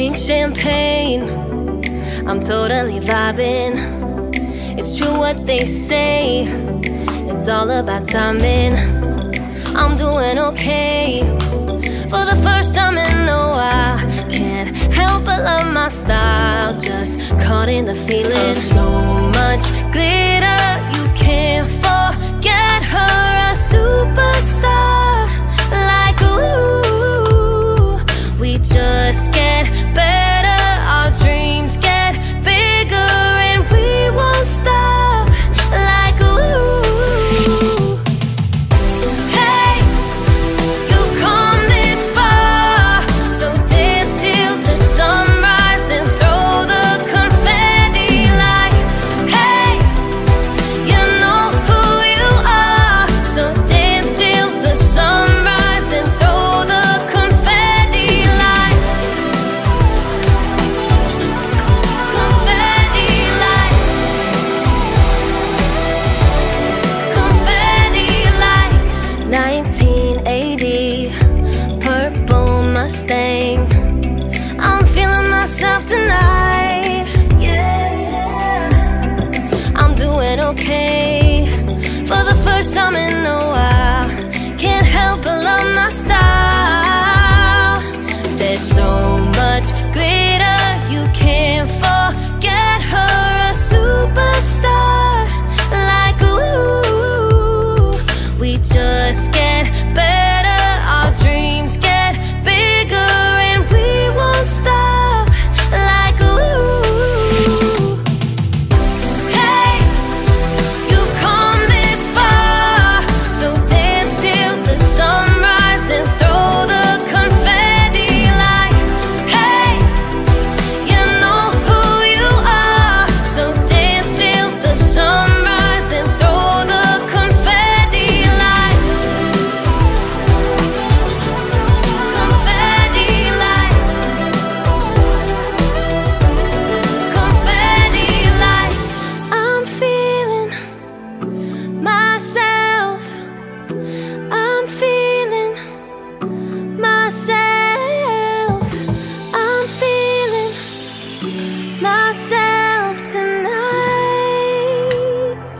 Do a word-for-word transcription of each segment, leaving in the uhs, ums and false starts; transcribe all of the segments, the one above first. pink champagne, I'm totally vibing. It's true what they say, it's all about timing. I'm doing okay, for the first time in a while. Can't help but love my style, just caught in the feeling. So much glitter, you can't forget her. A superstar, like ooh, we just get better, our dreams get bigger, and we won't stop, like ooh. Hey, you've come this far, so dance till the sunrise and throw the confetti, like hey, you know who you are, so dance till the sunrise and throw the confetti, like confetti, like confetti, like nineteen eighty purple Mustang. I'm feeling myself tonight. Yeah, I'm doing okay, for the first time in a while. Can't help but love my style. There's so much glitter, you can't forget her. A superstar, like ooh, we just get better, our dreams get bigger, and we won't stop, like ooh. Hey, you've come this far, so dance till the sunrise and throw the confetti, like hey, you know who you are, so dance till the sunrise and throw the confetti, like confetti, like confetti, like I'm feeling myself, I'm feeling myself, I'm feeling myself tonight.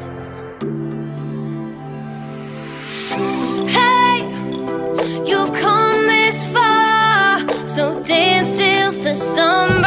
Hey, you've come this far, so dance till the sun.